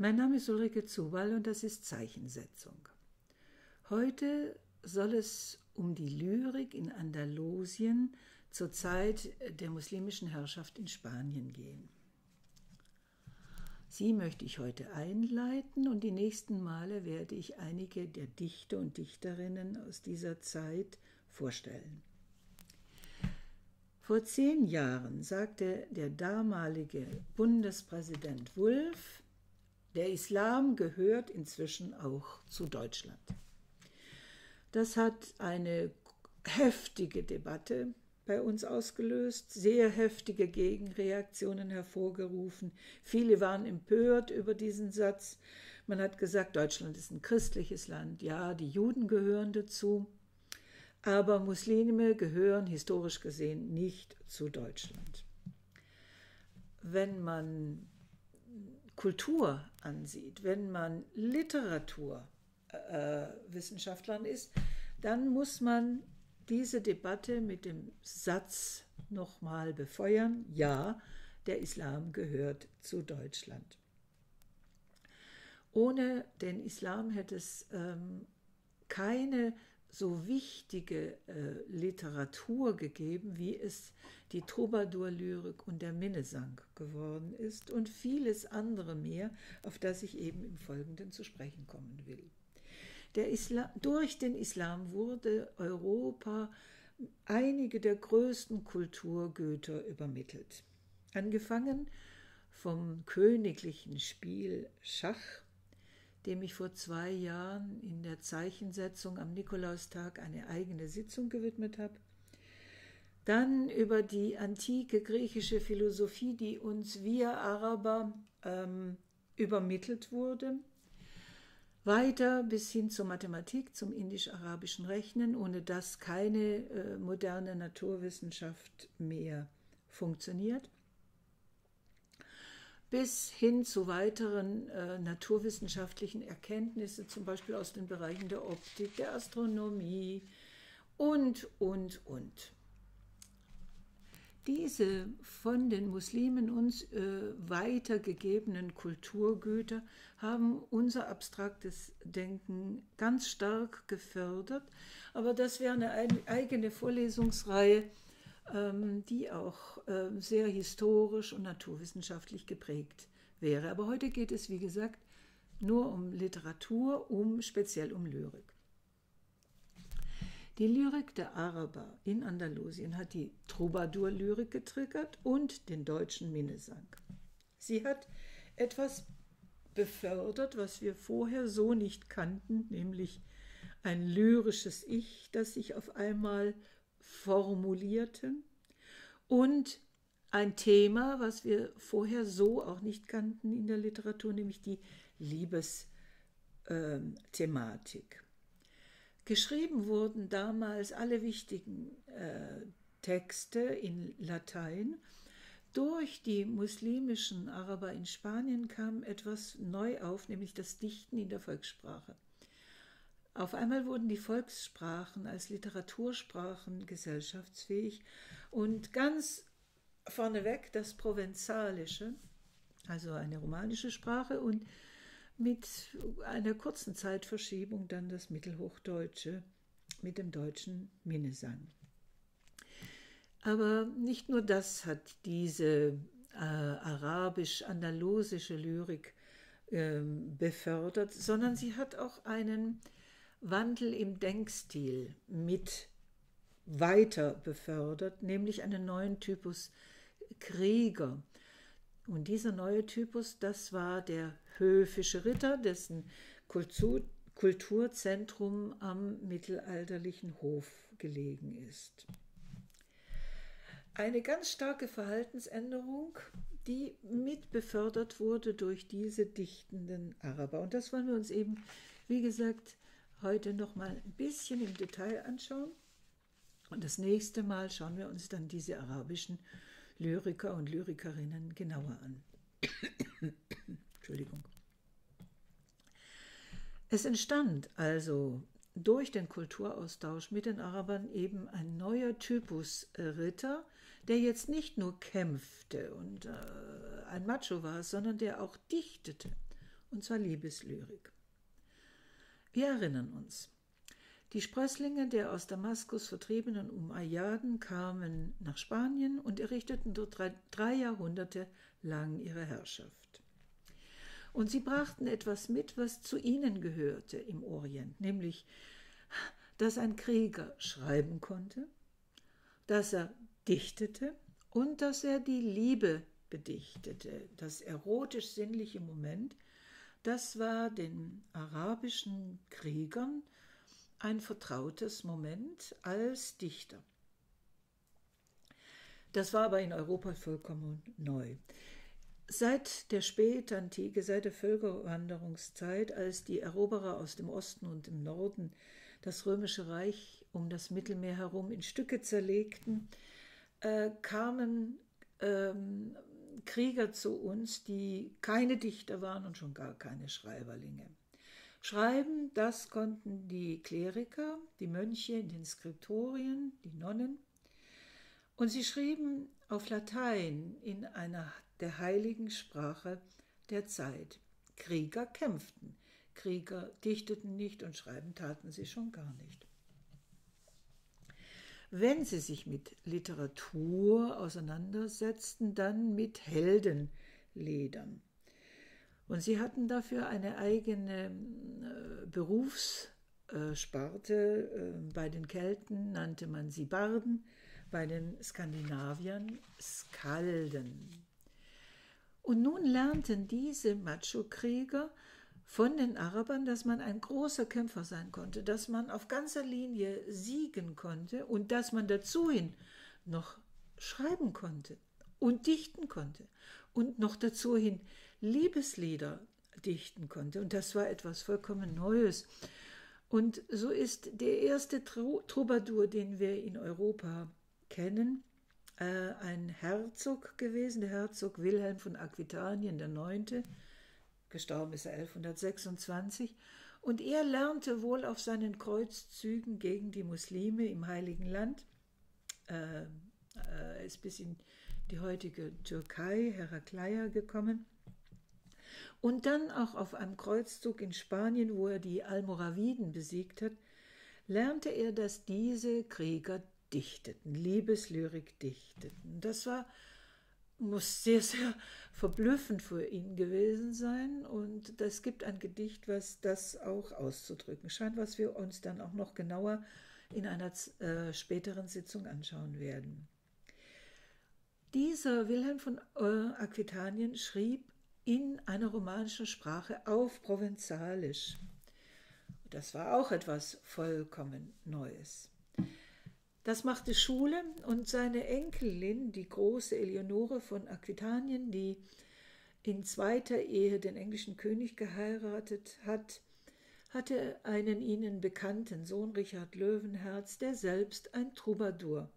Mein Name ist Ulrike Zubal und das ist Zeichensetzung. Heute soll es um die Lyrik in Andalusien zur Zeit der muslimischen Herrschaft in Spanien gehen. Sie möchte ich heute einleiten und die nächsten Male werde ich einige der Dichter und Dichterinnen aus dieser Zeit vorstellen. Vor 10 Jahren sagte der damalige Bundespräsident Wulff, der Islam gehört inzwischen auch zu Deutschland. Das hat eine heftige Debatte bei uns ausgelöst, sehr heftige Gegenreaktionen hervorgerufen. Viele waren empört über diesen Satz. Man hat gesagt, Deutschland ist ein christliches Land. Ja, die Juden gehören dazu, aber Muslime gehören historisch gesehen nicht zu Deutschland. Wenn man Kultur ansieht, wenn man Literaturwissenschaftlerin ist, dann muss man diese Debatte mit dem Satz nochmal befeuern, ja, der Islam gehört zu Deutschland. Ohne den Islam hätte es keine so wichtige Literatur gegeben, wie es die Troubadour-Lyrik und der Minnesang geworden ist und vieles andere mehr, auf das ich eben im Folgenden zu sprechen kommen will. Durch den Islam wurde Europa einige der größten Kulturgüter übermittelt. Angefangen vom königlichen Spiel Schach, dem ich vor 2 Jahren in der Zeichensetzung am Nikolaustag eine eigene Sitzung gewidmet habe. Dann über die antike griechische Philosophie, die uns wir Araber übermittelt wurde. Weiter bis hin zur Mathematik, zum indisch-arabischen Rechnen, ohne das keine moderne Naturwissenschaft mehr funktioniert. Bis hin zu weiteren naturwissenschaftlichen Erkenntnissen, zum Beispiel aus den Bereichen der Optik, der Astronomie und. Diese von den Muslimen uns weitergegebenen Kulturgüter haben unser abstraktes Denken ganz stark gefördert, aber das wäre eine eigene Vorlesungsreihe, die auch sehr historisch und naturwissenschaftlich geprägt wäre. Aber heute geht es, wie gesagt, nur um Literatur, speziell um Lyrik. Die Lyrik der Araber in Andalusien hat die Troubadour-Lyrik getriggert und den deutschen Minnesang. Sie hat etwas befördert, was wir vorher so nicht kannten, nämlich ein lyrisches Ich, das sich auf einmal formulierte, und ein Thema, was wir vorher so auch nicht kannten in der Literatur, nämlich die Liebesthematik. Geschrieben wurden damals alle wichtigen Texte in Latein. Durch die muslimischen Araber in Spanien kam etwas neu auf, nämlich das Dichten in der Volkssprache. Auf einmal wurden die Volkssprachen als Literatursprachen gesellschaftsfähig und ganz vorneweg das Provenzalische, also eine romanische Sprache, und mit einer kurzen Zeitverschiebung dann das Mittelhochdeutsche mit dem deutschen Minnesang. Aber nicht nur das hat diese arabisch-andalusische Lyrik befördert, sondern sie hat auch einen Wandel im Denkstil mit weiter befördert, nämlich einen neuen Typus Krieger. Und dieser neue Typus, das war der höfische Ritter, dessen Kulturzentrum am mittelalterlichen Hof gelegen ist. Eine ganz starke Verhaltensänderung, die mit befördert wurde durch diese dichtenden Araber. Und das wollen wir uns eben, wie gesagt, heute noch mal ein bisschen im Detail anschauen, und das nächste Mal schauen wir uns dann diese arabischen Lyriker und Lyrikerinnen genauer an. Entschuldigung. Es entstand also durch den Kulturaustausch mit den Arabern eben ein neuer Typus Ritter, der jetzt nicht nur kämpfte und ein Macho war, sondern der auch dichtete und zwar Liebeslyrik. Wir erinnern uns. Die Sprösslinge der aus Damaskus vertriebenen Umayyaden kamen nach Spanien und errichteten dort drei Jahrhunderte lang ihre Herrschaft. Und sie brachten etwas mit, was zu ihnen gehörte im Orient, nämlich, dass ein Krieger schreiben konnte, dass er dichtete und dass er die Liebe bedichtete. Das erotisch-sinnliche Moment, das war den arabischen Kriegern ein vertrautes Moment als Dichter. Das war aber in Europa vollkommen neu. Seit der Spätantike, seit der Völkerwanderungszeit, als die Eroberer aus dem Osten und dem Norden das Römische Reich um das Mittelmeer herum in Stücke zerlegten, kamen Krieger zu uns, die keine Dichter waren und schon gar keine Schreiberlinge. Schreiben, das konnten die Kleriker, die Mönche in den Skriptorien, die Nonnen. Und sie schrieben auf Latein in einer der heiligen Sprache der Zeit. Krieger kämpften. Krieger dichteten nicht und schreiben taten sie schon gar nicht. Wenn sie sich mit Literatur auseinandersetzten, dann mit Heldenliedern. Und sie hatten dafür eine eigene Berufssparte. Bei den Kelten nannte man sie Barden, bei den Skandinaviern Skalden. Und nun lernten diese Macho-Krieger von den Arabern, dass man ein großer Kämpfer sein konnte, dass man auf ganzer Linie siegen konnte und dass man dazuhin noch schreiben konnte und dichten konnte und noch dazuhin Liebeslieder dichten konnte. Und das war etwas vollkommen Neues. Und so ist der erste Troubadour, den wir in Europa kennen, ein Herzog gewesen, der Herzog Wilhelm von Aquitanien, der 9., gestorben ist er 1126. Und er lernte wohl auf seinen Kreuzzügen gegen die Muslime im Heiligen Land, er ist bis in die heutige Türkei, Herakleia, gekommen, und dann auch auf einem Kreuzzug in Spanien, wo er die Almoraviden besiegt hat, lernte er, dass diese Krieger dichteten, Liebeslyrik dichteten. Das muss sehr, sehr verblüffend für ihn gewesen sein. Und es gibt ein Gedicht, was das auch auszudrücken scheint, was wir uns dann auch noch genauer in einer späteren Sitzung anschauen werden. Dieser Wilhelm von Aquitanien schrieb in einer romanischen Sprache auf Provenzalisch. Das war auch etwas vollkommen Neues. Das machte Schule, und seine Enkelin, die große Eleonore von Aquitanien, die in zweiter Ehe den englischen König geheiratet hat, hatte einen ihnen bekannten Sohn, Richard Löwenherz, der selbst ein Troubadour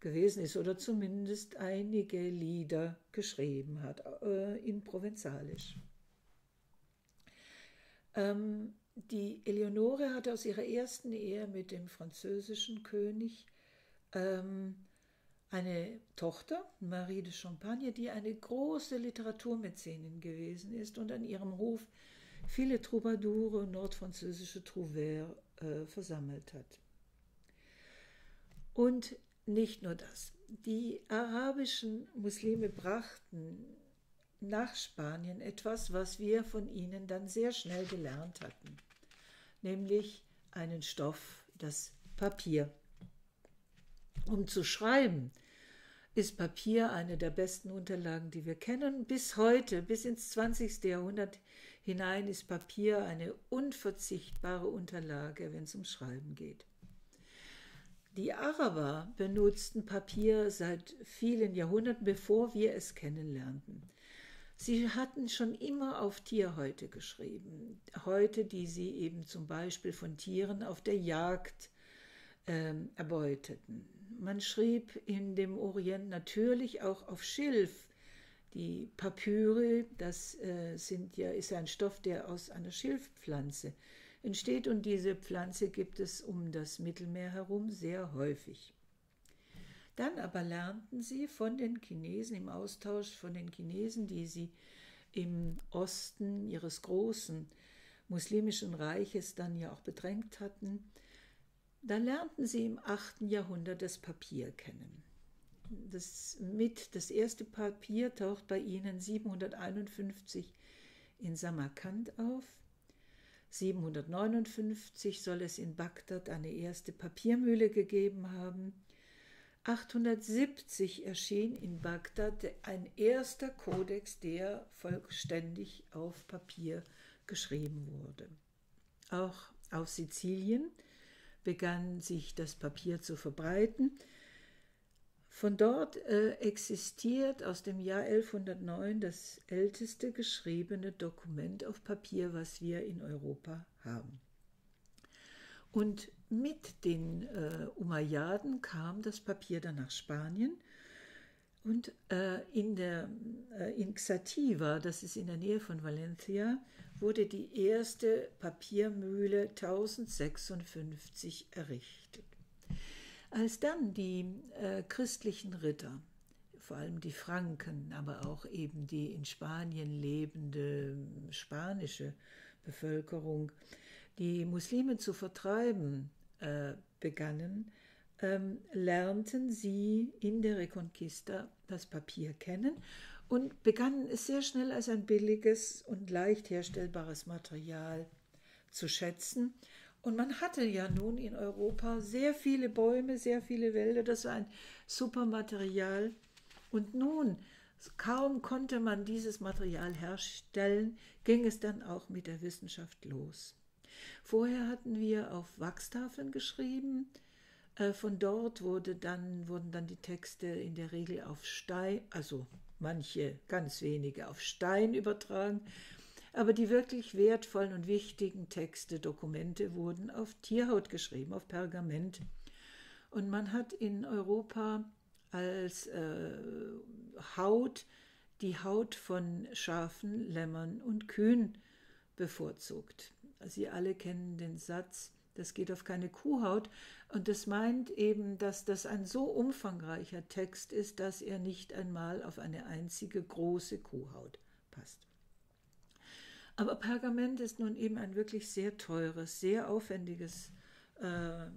gewesen ist oder zumindest einige Lieder geschrieben hat, in Provenzalisch. Die Eleonore hatte aus ihrer ersten Ehe mit dem französischen König eine Tochter, Marie de Champagne, die eine große Literaturmäzenin gewesen ist und an ihrem Hof viele Troubadoure und nordfranzösische Trouvères versammelt hat. Und nicht nur das. Die arabischen Muslime brachten nach Spanien etwas, was wir von ihnen dann sehr schnell gelernt hatten, nämlich einen Stoff, das Papier. Um zu schreiben, ist Papier eine der besten Unterlagen, die wir kennen. Bis heute, bis ins 20. Jahrhundert hinein, ist Papier eine unverzichtbare Unterlage, wenn es um Schreiben geht. Die Araber benutzten Papier seit vielen Jahrhunderten, bevor wir es kennenlernten. Sie hatten schon immer auf Tierhäute geschrieben. Häute, die sie eben zum Beispiel von Tieren auf der Jagd erbeuteten. Man schrieb in dem Orient natürlich auch auf Schilf. Die Papyri, das ist ein Stoff, der aus einer Schilfpflanze entsteht. Und diese Pflanze gibt es um das Mittelmeer herum sehr häufig. Dann aber lernten sie von den Chinesen, im Austausch von den Chinesen, die sie im Osten ihres großen muslimischen Reiches dann ja auch bedrängt hatten, da lernten sie im 8. Jahrhundert das Papier kennen. Das erste Papier taucht bei ihnen 751 in Samarkand auf. 759 soll es in Bagdad eine erste Papiermühle gegeben haben. 870 erschien in Bagdad ein erster Kodex, der vollständig auf Papier geschrieben wurde. Auch auf Sizilien begann sich das Papier zu verbreiten. Von dort existiert aus dem Jahr 1109 das älteste geschriebene Dokument auf Papier, was wir in Europa haben. Und mit den Umayyaden kam das Papier dann nach Spanien. Und in Xativa, das ist in der Nähe von Valencia, wurde die erste Papiermühle 1056 errichtet. Als dann die christlichen Ritter, vor allem die Franken, aber auch eben die in Spanien lebende spanische Bevölkerung, die Muslime zu vertreiben begannen, lernten sie in der Reconquista das Papier kennen und begannen es sehr schnell als ein billiges und leicht herstellbares Material zu schätzen. Und man hatte ja nun in Europa sehr viele Bäume, sehr viele Wälder, das war ein super Material. Und nun, kaum konnte man dieses Material herstellen, ging es dann auch mit der Wissenschaft los. Vorher hatten wir auf Wachstafeln geschrieben. Von dort wurden dann die Texte in der Regel auf Stein, also manche, ganz wenige, auf Stein übertragen. Aber die wirklich wertvollen und wichtigen Texte, Dokumente wurden auf Tierhaut geschrieben, auf Pergament. Und man hat in Europa als Haut die Haut von Schafen, Lämmern und Kühen bevorzugt. Sie alle kennen den Satz, das geht auf keine Kuhhaut. Und das meint eben, dass das ein so umfangreicher Text ist, dass er nicht einmal auf eine einzige große Kuhhaut passt. Aber Pergament ist nun eben ein wirklich sehr teures, sehr aufwendiges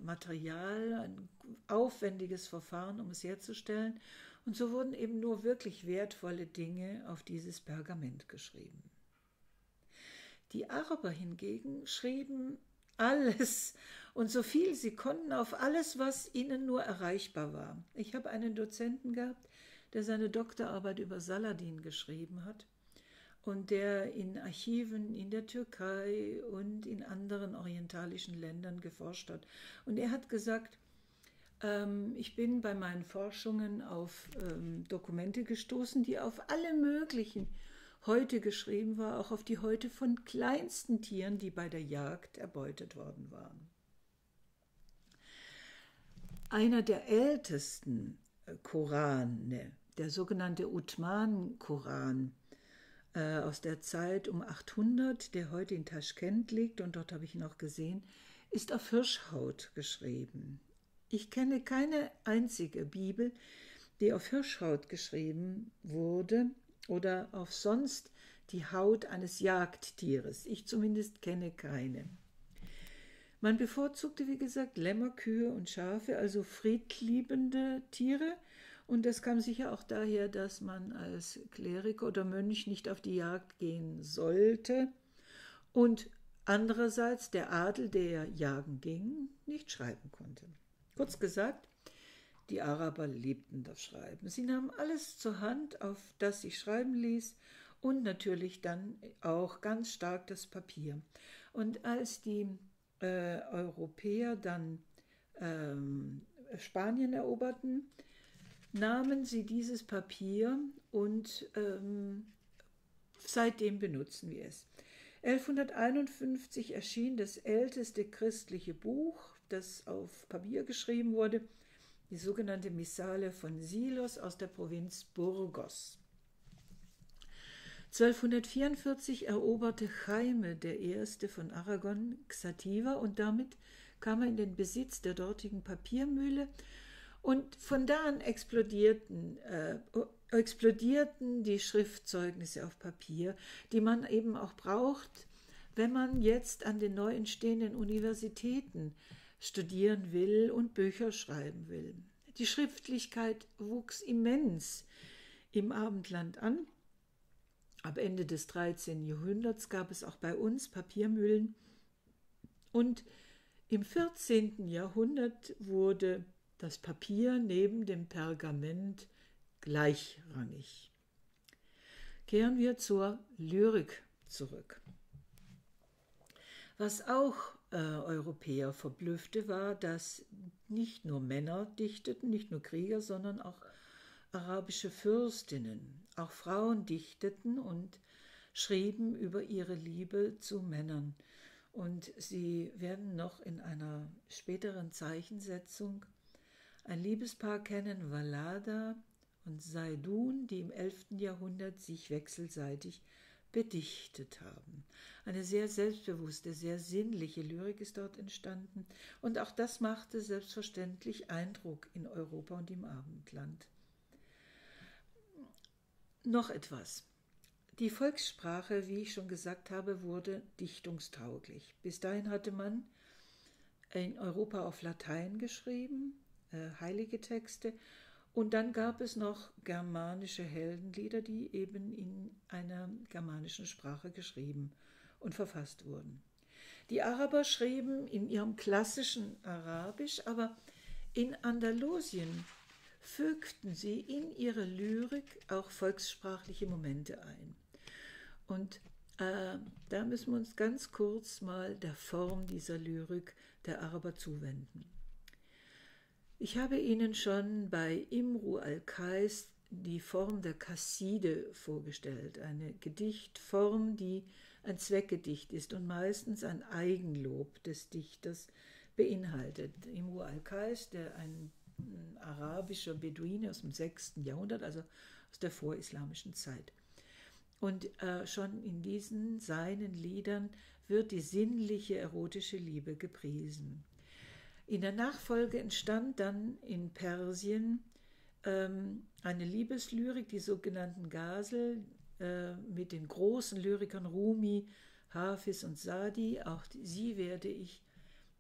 Material, ein aufwendiges Verfahren, um es herzustellen. Und so wurden eben nur wirklich wertvolle Dinge auf dieses Pergament geschrieben. Die Araber hingegen schrieben alles und so viel sie konnten auf alles, was ihnen nur erreichbar war. Ich habe einen Dozenten gehabt, der seine Doktorarbeit über Saladin geschrieben hat und der in Archiven in der Türkei und in anderen orientalischen Ländern geforscht hat. Und er hat gesagt, ich bin bei meinen Forschungen auf Dokumente gestoßen, die auf alle möglichen heute geschrieben war, auch auf die Häute von kleinsten Tieren, die bei der Jagd erbeutet worden waren. Einer der ältesten Korane, der sogenannte Uthman-Koran aus der Zeit um 800, der heute in Taschkent liegt, und dort habe ich ihn auch gesehen, ist auf Hirschhaut geschrieben. Ich kenne keine einzige Bibel, die auf Hirschhaut geschrieben wurde, oder auf sonst die Haut eines Jagdtieres. Ich zumindest kenne keine. Man bevorzugte, wie gesagt, Lämmer, Kühe und Schafe, also friedliebende Tiere. Und das kam sicher auch daher, dass man als Kleriker oder Mönch nicht auf die Jagd gehen sollte. Und andererseits der Adel, der jagen ging, nicht schreiben konnte. Kurz gesagt, die Araber liebten das Schreiben. Sie nahmen alles zur Hand, auf das sich schreiben ließ, und natürlich dann auch ganz stark das Papier. Und als die Europäer dann Spanien eroberten, nahmen sie dieses Papier und seitdem benutzen wir es. 1151 erschien das älteste christliche Buch, das auf Papier geschrieben wurde, die sogenannte Missale von Silos aus der Provinz Burgos. 1244 eroberte Jaime I. von Aragon Xativa und damit kam er in den Besitz der dortigen Papiermühle. Und von da an explodierten explodierten die Schriftzeugnisse auf Papier, die man eben auch braucht, wenn man jetzt an den neu entstehenden Universitäten studieren will und Bücher schreiben will. Die Schriftlichkeit wuchs immens im Abendland an. Ab Ende des 13. Jahrhunderts gab es auch bei uns Papiermühlen und im 14. Jahrhundert wurde das Papier neben dem Pergament gleichrangig. Kehren wir zur Lyrik zurück. Was auch Europäer verblüffte, war, dass nicht nur Männer dichteten, nicht nur Krieger, sondern auch arabische Fürstinnen. Auch Frauen dichteten und schrieben über ihre Liebe zu Männern. Und sie werden noch in einer späteren Zeichensetzung ein Liebespaar kennen, Wallada und Saidun, die im 11. Jahrhundert sich wechselseitig bedichtet haben. Eine sehr selbstbewusste, sehr sinnliche Lyrik ist dort entstanden und auch das machte selbstverständlich Eindruck in Europa und im Abendland. Noch etwas. Die Volkssprache, wie ich schon gesagt habe, wurde dichtungstauglich. Bis dahin hatte man in Europa auf Latein geschrieben, heilige Texte, und dann gab es noch germanische Heldenlieder, die eben in einer germanischen Sprache geschrieben und verfasst wurden. Die Araber schrieben in ihrem klassischen Arabisch, aber in Andalusien fügten sie in ihre Lyrik auch volkssprachliche Momente ein. Und da müssen wir uns ganz kurz mal der Form dieser Lyrik der Araber zuwenden. Ich habe Ihnen schon bei Imru Al-Kais die Form der Kasside vorgestellt, eine Gedichtform, die ein Zweckgedicht ist und meistens ein Eigenlob des Dichters beinhaltet. Imru Al-Kais, der ein arabischer Beduine aus dem 6. Jahrhundert, also aus der vorislamischen Zeit. Und schon in diesen seinen Liedern wird die sinnliche erotische Liebe gepriesen. In der Nachfolge entstand dann in Persien eine Liebeslyrik, die sogenannten Ghazal, mit den großen Lyrikern Rumi, Hafiz und Sadi. Auch sie werde ich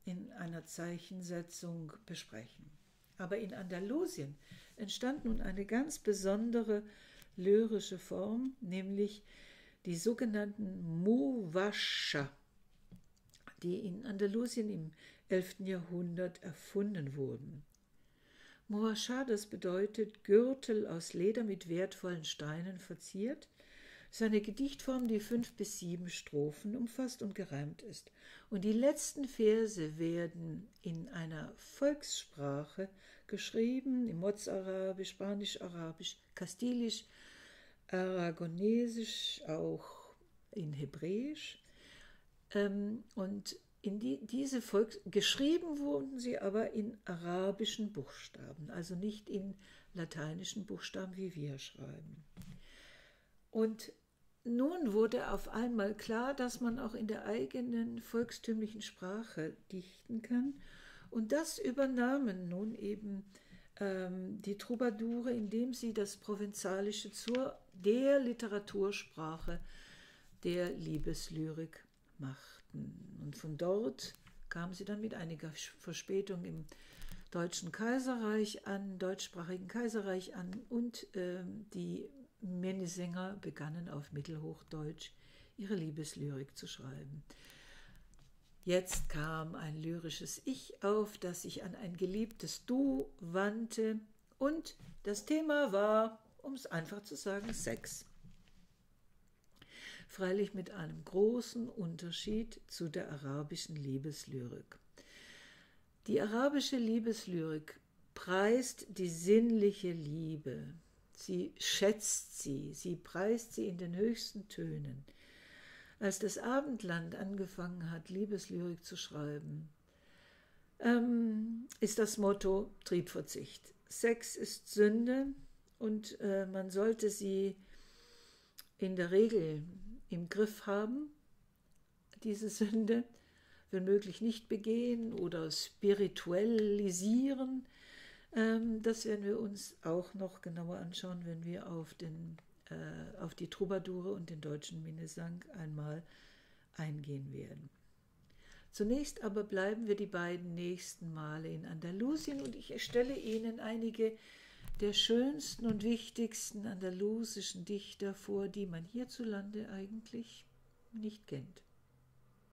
in einer Zeichensetzung besprechen. Aber in Andalusien entstand nun eine ganz besondere lyrische Form, nämlich die sogenannten Muwascha, die in Andalusien im 11. Jahrhundert erfunden wurden. Muwascha, das bedeutet Gürtel aus Leder mit wertvollen Steinen verziert. Es ist eine Gedichtform, die 5 bis 7 Strophen umfasst und gereimt ist. Und die letzten Verse werden in einer Volkssprache geschrieben, im Mozarabisch, Spanisch-Arabisch, Kastilisch, Aragonesisch, auch in Hebräisch. Und diese geschrieben wurden sie aber in arabischen Buchstaben, also nicht in lateinischen Buchstaben, wie wir schreiben. Und nun wurde auf einmal klar, dass man auch in der eigenen volkstümlichen Sprache dichten kann. Und das übernahmen nun eben die Troubadoure, indem sie das Provenzalische zur der Literatursprache der Liebeslyrik machten. Und von dort kam sie dann mit einiger Verspätung im Deutschen Kaiserreich an, deutschsprachigen Kaiserreich an, und die Minnesänger begannen auf Mittelhochdeutsch ihre Liebeslyrik zu schreiben. Jetzt kam ein lyrisches Ich auf, das sich an ein geliebtes Du wandte, und das Thema war, um es einfach zu sagen, Sex. Freilich mit einem großen Unterschied zu der arabischen Liebeslyrik. Die arabische Liebeslyrik preist die sinnliche Liebe. Sie schätzt sie preist sie in den höchsten Tönen. Als das Abendland angefangen hat, Liebeslyrik zu schreiben, ist das Motto Triebverzicht. Sex ist Sünde und man sollte sie in der Regel im Griff haben, diese Sünde, wenn möglich nicht begehen oder spiritualisieren, Das werden wir uns auch noch genauer anschauen, wenn wir auf die Troubadoure und den deutschen Minnesang einmal eingehen werden. Zunächst aber bleiben wir die beiden nächsten Male in Andalusien und ich erstelle Ihnen einige der schönsten und wichtigsten andalusischen Dichter vor, die man hierzulande eigentlich nicht kennt.